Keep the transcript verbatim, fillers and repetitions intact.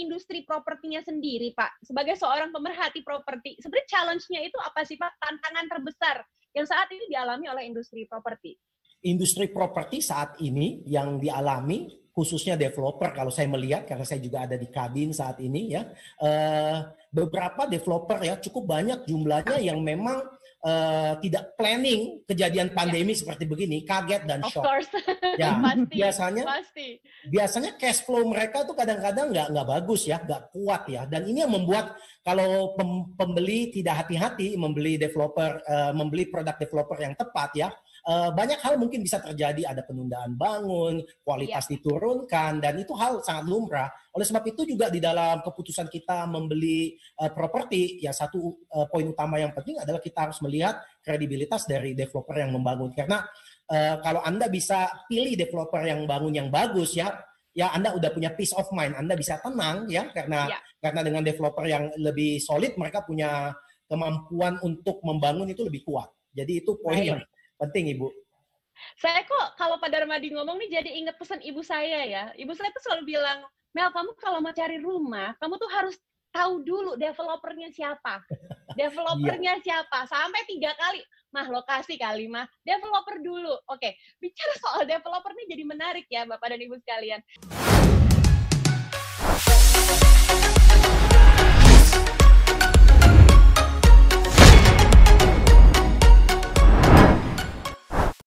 industri propertinya sendiri, Pak, sebagai seorang pemerhati properti, sebenarnya challenge-nya itu apa sih, Pak? Tantangan terbesar yang saat ini dialami oleh industri properti. Industri properti saat ini yang dialami, khususnya developer, kalau saya melihat, karena saya juga ada di Kadin saat ini, ya, beberapa developer ya cukup banyak jumlahnya yang memang Uh, tidak planning kejadian pandemi ya. Seperti begini, kaget dan shock. Of course. Ya, pasti, biasanya, pasti. biasanya cash flow mereka tuh kadang-kadang nggak nggak bagus ya, nggak kuat ya. Dan ini yang membuat kalau pembeli tidak hati-hati membeli developer, uh, membeli produk developer yang tepat ya, uh, banyak hal mungkin bisa terjadi, ada penundaan bangun, kualitas ya. diturunkan, dan itu hal sangat lumrah. Oleh sebab itu juga di dalam keputusan kita membeli uh, properti, ya satu uh, poin utama yang penting adalah kita harus melihat kredibilitas dari developer yang membangun. Karena uh, kalau Anda bisa pilih developer yang bangun yang bagus ya, ya Anda udah punya peace of mind, Anda bisa tenang ya, karena ya. karena dengan developer yang lebih solid, mereka punya kemampuan untuk membangun itu lebih kuat. Jadi itu poin yang penting, Ibu. Saya kok kalau Pak Darmadi ngomong nih jadi ingat pesan ibu saya ya. Ibu saya tuh selalu bilang, Mel, kamu kalau mau cari rumah, kamu tuh harus tahu dulu developernya siapa. Developernya yeah. siapa? Sampai tiga kali. Mah, lokasi kali, mah. Developer dulu. Oke, bicara soal developer ini jadi menarik ya, Bapak dan Ibu sekalian.